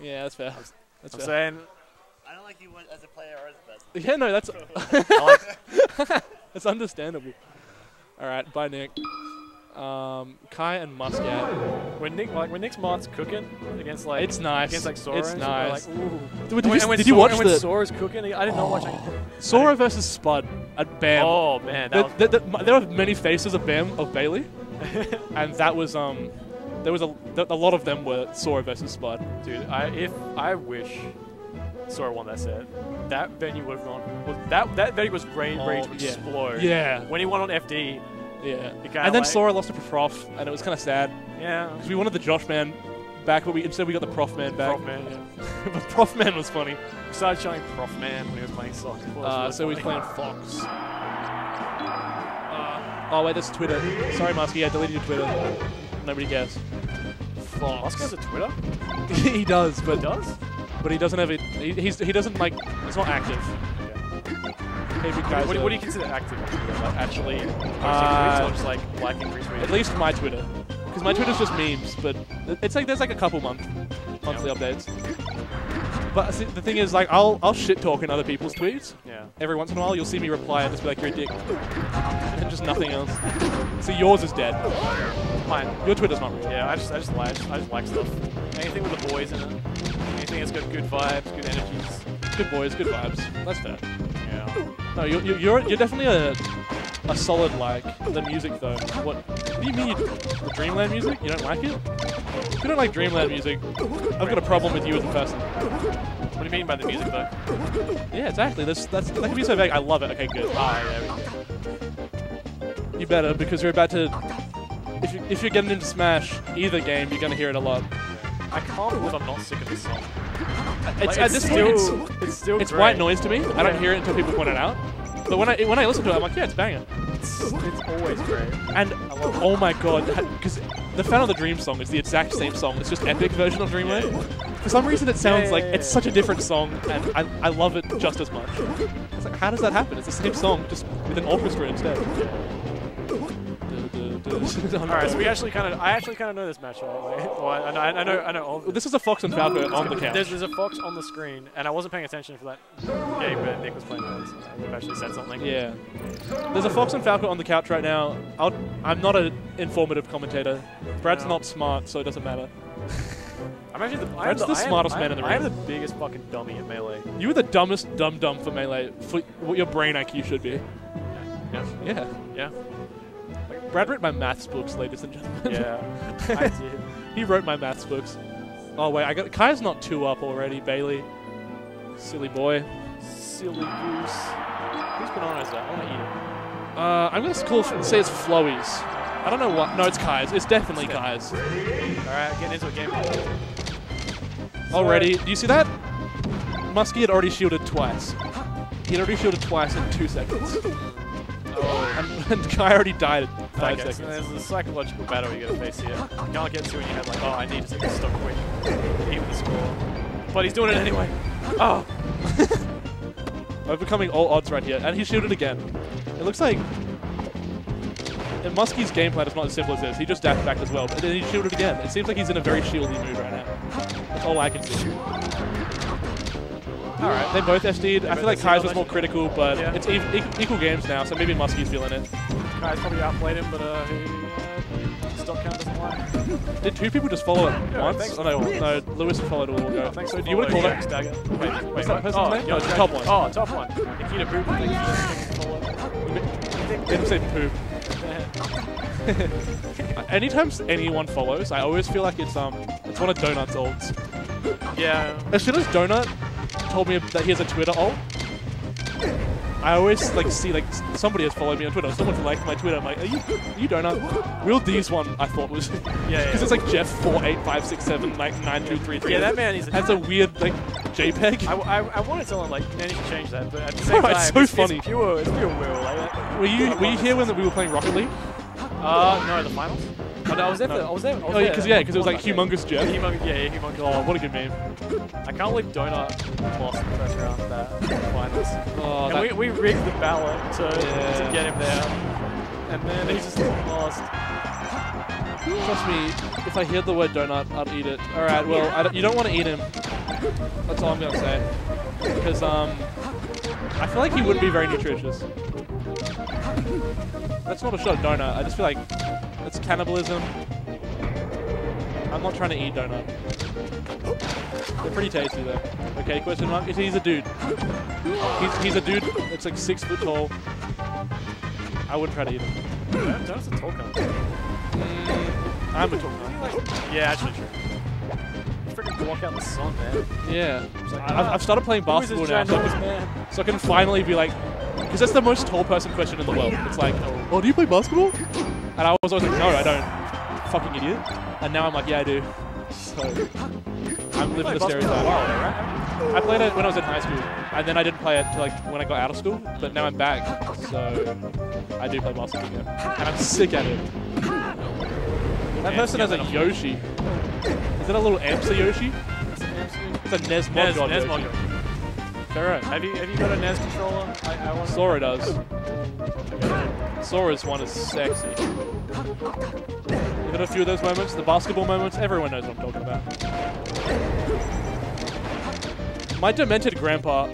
Yeah, that's fair. That's fair. Saying, I don't like you as a player or as a person. Yeah, no, that's that's understandable. All right, bye, Nick. Kai and Muscat. When Nick's mod's cooking against like against Sora, it's nice. Like, ooh. Did you watch the? When Sora's cooking, I did not watch. Sora versus Spud at BAM. Oh man, that there are many faces of BAM of Bailey, and that was there was a lot of them were Sora versus Spud. Dude, I wish Sora won that set. That venue would have gone. That venue was rage to explode. Yeah. When he won on FD. Yeah, and then Sora lost to Prof, and it was kind of sad. Yeah, because we wanted the Josh man back, but instead we got the Prof man back. Prof man, yeah. But Prof man was funny. We started showing Prof man when he was playing soccer. So he was playing Fox. Oh wait, that's Twitter. Sorry, Musky, I deleted your Twitter. Nobody cares. Fox has a Twitter. He does, but he doesn't have it. He doesn't like. It's not active. Guys what do you consider active? Like actually, or just like liking retweeting? At least my Twitter, because my Twitter's just memes. But it's like there's like a couple monthly updates. But see, the thing is, like I'll shit talk in other people's tweets. Yeah. Every once in a while, you'll see me reply and just be like, "You're a dick," and just nothing else. See, yours is dead. Mine. Your Twitter's not real. Yeah, I just like stuff. Anything with the boys in it. Anything that's got good vibes, good energies. Good boys, good vibes. That's fair. No, you're definitely a solid like. The music though. What do you mean? The Dreamland music? You don't like it? If you don't like Dreamland music, I've got a problem with you as a person. What do you mean by the music though? Yeah, exactly. That can be so vague. I love it. Okay, good. Ah, yeah. You better, because you're about to. If you're getting into Smash, either game, you're gonna hear it a lot. I can't believe I'm not sick of this song. It's, like, at this point, it's white noise to me. I don't hear it until people point it out. But when I listen to it, I'm like, yeah, it's banging. It's always great. And oh my god, because the Fan of the Dream song is the exact same song. It's just epic version of Dreamland. For some reason, it sounds like it's such a different song, and I love it just as much. It's like, how does that happen? It's the same song, just with an orchestra instead. All right, so I actually kind of know this matchup. Well, I know all of this. This is a Fox and Falco on the couch. There's a Fox on the screen, and I wasn't paying attention for that game, but Nick was playing that. So I actually said something. Yeah. There's a Fox and Falco on the couch right now. I'm not an informative commentator. Brad's not smart, so it doesn't matter. I'm actually the smartest man in the room. I'm the biggest fucking dummy at Melee. You were the dumbest dumb for Melee, for what your brain IQ should be. Yeah. Brad wrote my maths books, ladies and gentlemen. Yeah, I did. He wrote my maths books. Oh wait, I got Kai's not 2-up already. Bailey, silly boy, silly goose. Whose banana is that? I want to eat it. I'm gonna say it's Flowey's. I don't know what. No, it's Kai's. It's definitely Kai's. All right, getting into a game. Already, do you see that? Muskie had already shielded twice. He'd already shielded twice in 2 seconds. And Kai already died at 5 seconds. So there's a psychological battle you're going to face here. You can't get to when you have like, oh, I need to take this stock quick. Even the score. But he's doing it anyway. Oh! Overcoming all odds right here. And he shielded again. It looks like... And Muskie's game plan is not as simple as this. He just dashed back as well. But then he shielded again. It seems like he's in a very shieldy mood right now. That's all I can see. Alright, they both SD'd. I feel like Kai's was more critical, but it's equal games now, so maybe Muskie's feeling it. Kai's probably outplayed him, but he stock count doesn't lie. Did two people just follow it once? Oh, no, Lewis followed all go. So do you want to call that? Wait, what's that person's name? No, it's top one. Oh, top one. Nikita Poop. They didn't say Poop. Anytime anyone follows, I always feel like it's one of Donut's olds. Yeah. As soon as Donut told me that he has a Twitter alt, I always like see like somebody has followed me on Twitter. Someone liked my Twitter. I'm like, are you Donut? Real D's one I thought was because it's like Jeff 48567 like 9233. Yeah, that man is. That's a weird like JPEG. I want to tell him like, man, you should change that, but at the same time, so funny. It's pure will. Like, were you here when we were playing Rocket League? No, the finals. Oh, no, I was there. Oh yeah, because it was like Humongous Jeff. Humongous. Oh, what a good meme. I can't believe Donut lost in the first round of that finals. Oh, and we rigged the ballot to get him there, and then he just lost. Trust me, if I hear the word Donut, I'd eat it. All right, well, you don't want to eat him. That's all I'm gonna say. Because I feel like he wouldn't be very nutritious. That's not a shot at donut. I just feel like that's cannibalism. I'm not trying to eat donut. They're pretty tasty though. Okay, question mark. He's a dude. He's a dude. It's like 6 foot tall. I wouldn't try to eat him. Donut's a tall guy. I'm a tall guy. Yeah, actually true. Freaking block out the sun, man. Yeah. Like, I've started playing basketball now, so I can finally be like, because that's the most tall person question in the world. It's like, oh, do you play basketball? And I was always like, no, I don't. Fucking idiot. And now I'm like, yeah, I do. So I'm living the stereotype. Right? I played it when I was in high school, and then I didn't play it till, like when I got out of school. But now I'm back, so I do play basketball again, and I'm sick at it. That person has a Yoshi. Is that a little Amsa Yoshi? It's a NES mod Yoshi. Alright. Have you got a NES controller? I Sora does. Sora's one is sexy. You've had a few of those moments, the basketball moments, everyone knows what I'm talking about. My demented grandpa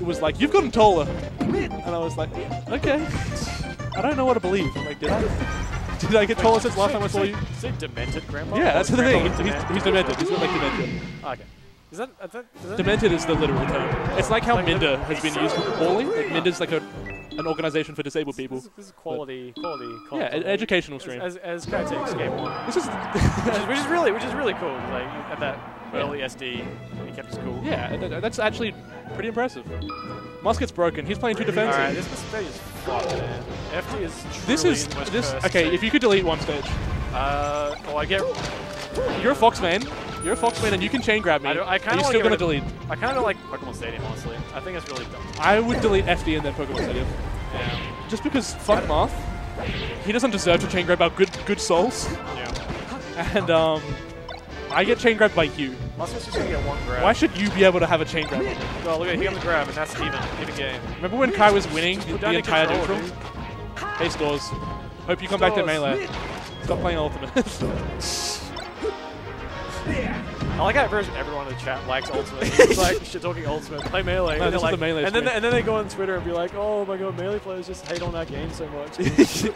was like, you've gotten taller. And I was like, okay. I don't know what to believe. I'm like, did I? Did I get taller since last time I saw you? Is it demented, Grandpa? Yeah, that's the thing. He's demented. He's not like demented. Oh, okay. Is that demented is the literal term. It's like how like Minda has been used for calling. Minda's like an organization for disabled people. This is quality. Yeah, educational stream. As Crytek's game one. This is which is really cool. Like at that early SD, he kept his cool. Yeah, that's actually pretty impressive. Musket's broken. He's playing two defenses. Alright, this stage is fucked, man. FT is okay, if you could delete one stage. You're a fox man. You're a fox man and you can chain grab me. You're still gonna delete. I kinda like Pokemon Stadium, honestly. I think it's really dumb. I would delete FT and then Pokemon Stadium. Yeah. Just because fuck Marth. He doesn't deserve to chain grab our good souls. Yeah. And I get chain grabbed by you. Musket's just gonna get one grab. Why should you be able to have a chain grab? Oh, look at he got the grab, and that's even game. Remember when Kai was winning the entire neutral? Hey, Stores. Hope you come back to Melee. Stop playing Ultimate. I like how everyone in the chat likes Ultimate. It's like shit talking Ultimate. Play Melee. No, like, the Melee and then they go on Twitter and be like, oh my god, Melee players just hate on that game so much.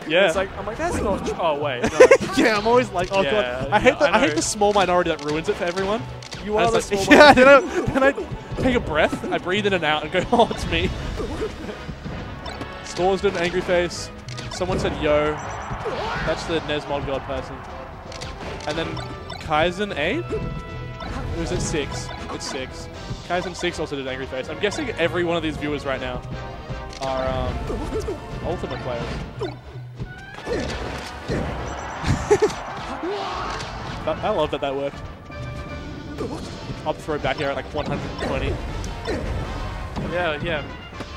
Yeah. It's like I'm like that's not. Oh wait. No. Yeah, I'm always like, oh yeah, god, I hate the small minority that ruins it for everyone. You are the small minority. Yeah. Then I take a breath, I breathe in and out, and go, oh, it's me. Stores did an angry face. Someone said, yo. That's the NES mod god person. And then Kaizen 8. Or is it 6? It's 6. Kaizen 6 also did an angry face. I'm guessing every one of these viewers right now are Ultimate players. I love that worked. Up throw back here at like 120. Yeah, yeah.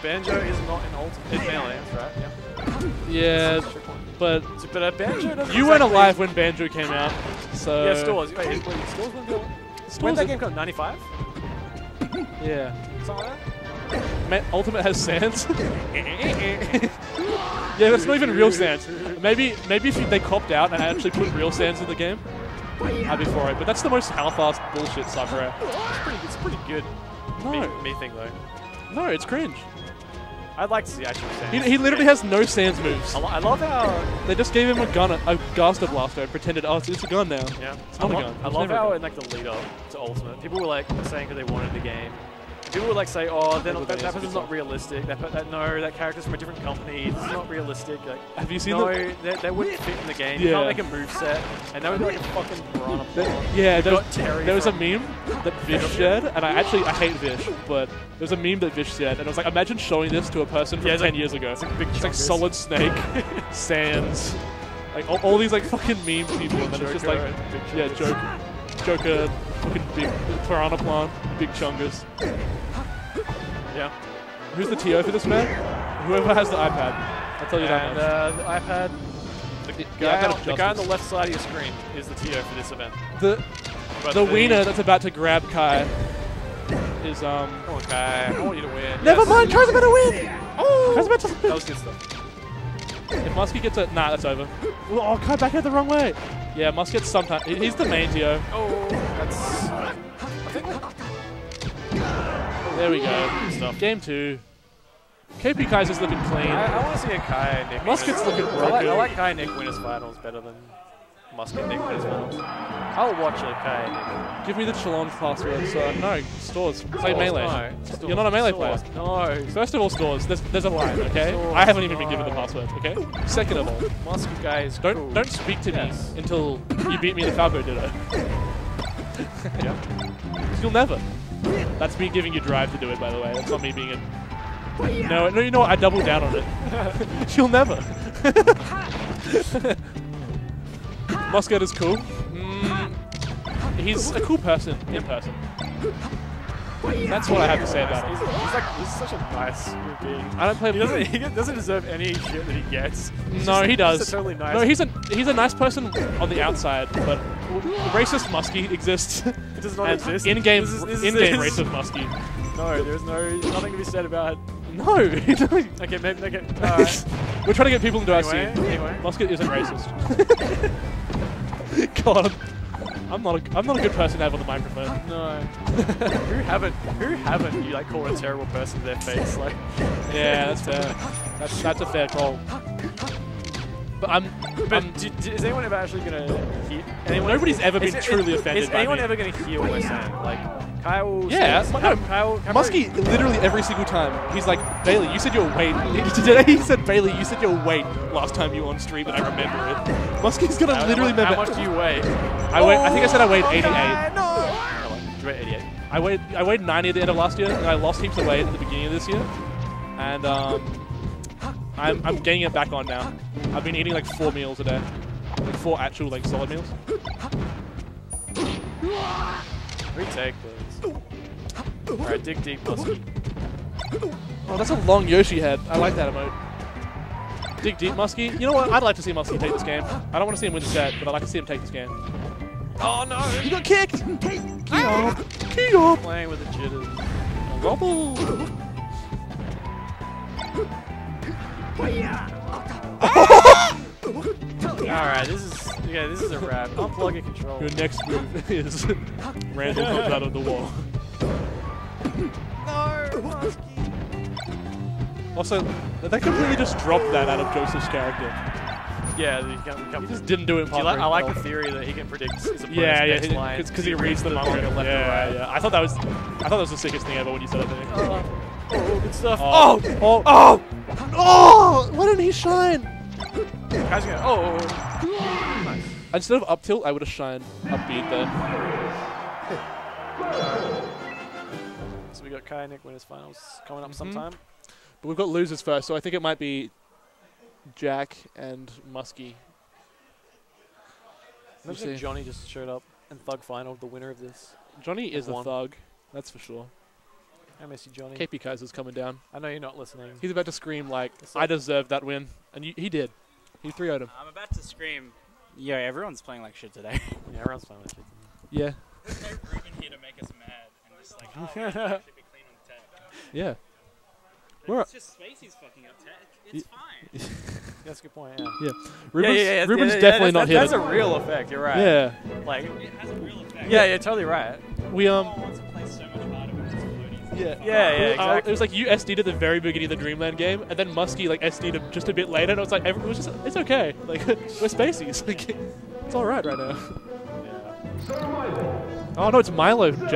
Banjo is not an Ultimate. It's Melee, that's right. Yeah. Yeah, but Banjo doesn't. You weren't alive when Banjo came out, so. Yeah, Stores. Wait, Stores went to. When that game called 95? Yeah. Ultimate has sands. Yeah, that's not even real sands. Maybe if they copped out and actually put real sands in the game, I'd be for it. But that's the most half-assed bullshit sucker. It's pretty good. No. Me thing though. No, it's cringe. I'd like to see actual sands. He literally has no sands moves. I love how they just gave him a gun, a Gaster Blaster, and pretended, oh, it's a gun now. Yeah, it's not a gun. I love how in like the lead up to Ultimate, people were like saying that they wanted the game. People would like say, oh, that person's not realistic. That character's from a different company. It's not realistic. Like, have you seen them? No, they wouldn't fit in the game. Yeah. You can't make a moveset. And that would be like a fucking piranha ball. Yeah, there was a meme that Vish shared, and I hate Vish, but there was a meme that Vish shared, and I was like, imagine showing this to a person from 10 years ago. It's like, Solid Snake, Sans, like all these like fucking meme people, and then it's just like, yeah, Joker, fucking big Piranha, Big Chungus. Yeah. Who's the TO for this man? Whoever has the iPad. I'll tell you that much. The guy on the left side of your screen is the TO for this event. The wiener that's about to grab Kai is Come on, Kai. I want you to win. Never mind, Kai's about to win! Oh! Kai's about to win! That was good stuff. If Muskie gets it, nah, that's over. Oh, Kai back out the wrong way. Yeah, Muskie sometimes. He's the main TO. Oh, that's. I There we go. Good stuff. Game two. KP Kai's just looking clean. I want to see a Kai and Nick. Musket's looking broken. I like Kai and Nick win his finals better than Musket Nick win his finals. I'll watch a Kai and Nick. Give me the Chalon password. So, no, Stores. Play Melee. No. Stores. You're not a Melee player. No. First of all, Stores. There's a line, okay? Stores. I haven't even been given the password, okay? Second of all, Musket guy is cool. Don't speak to me until you beat me in the Falco Ditto. Yeah. You'll never. That's me giving you drive to do it, by the way. That's not me being a... No, you know what? I doubled down on it. She'll never. Musket is cool. He's a cool person in person. That's what I have to say about it. He's such a nice human being. I don't play. He doesn't deserve any shit that he gets. He does. He's totally nice. No, he's a nice person on the outside, but racist Muskie exists. It does not exist. In game racist Muskie. No, there's nothing to be said about. No. Okay, maybe. Okay. Right. We're trying to get people into our scene. Anyway. Musket isn't racist. God, I'm not a good person to have on the microphone. No. Who haven't you like called a terrible person to their face? Like. Yeah, that's fair. That's a fair call. But is anyone ever actually gonna hear? Nobody's ever been truly offended. Is anyone ever gonna hear what we're saying? Like Kyle. Yeah. Muskie literally every single time. He's like, Bailey, you said you're weight. Today he said, Bailey, you said you're weight last time you were on stream, and I remember it. Muskie's gonna literally remember. How much do you weigh? I think I said I weighed 88. No. You weigh 88. I weighed 90 at the end of last year, and I lost heaps of weight at the beginning of this year, and I'm getting it back on now. I've been eating like 4 meals a day. Like 4 actual like solid meals. Retake those. Alright, dig deep, Muskie. Oh, that's a long Yoshi head. I like that emote. Dig deep, Muskie. You know what? I'd like to see Muskie take this game. I don't want to see him win the set, but I'd like to see him take this game. Oh no! He got kicked! Key up! Playing with the jitters. Wobble! Alright, this is a wrap. Unplug your controller. Your next move is Randall comes out of the wall. No, also, they completely just dropped that out of Joseph's character. Yeah, he just didn't do it in I like the theory that he can predict his opponent's next line. It's because he reads the manga left and right. Yeah. I thought that was the sickest thing ever when you said it. Oh, good stuff. Oh! Why didn't he shine? Oh! Nice. Instead of up tilt, I would have shined up beat there. So we got Kai and Nick winners finals coming up sometime. But we've got losers first, so I think it might be Jack and Muskie. Imagine if Johnny just showed up and Thug finaled the winner of this. Johnny is a thug, that's for sure. I miss you, Johnny. KP Kaiser's coming down. I know you're not listening. He's about to scream like, I deserved that win. And he did. He 3-0'd him. I'm about to scream. Yeah, everyone's playing like shit today. Yeah, everyone's playing like shit today. Yeah. There's no room in here to make us mad. And just like, oh, we should be clean on tech. Yeah. It's just Spacey's fucking up tech. It's fine. That's a good point, yeah. Ruben's definitely not here. That's a real effect, you're right. Yeah. Like, it has a real effect. Yeah, you're totally right. We Yeah, exactly. It was like you SD'd at the very beginning of the Dreamland game, and then Muskie like SD'd just a bit later, and it was like it's okay. Like we're Spaceys. Like, it's all right now. Yeah. Oh no, it's Milo. Jack.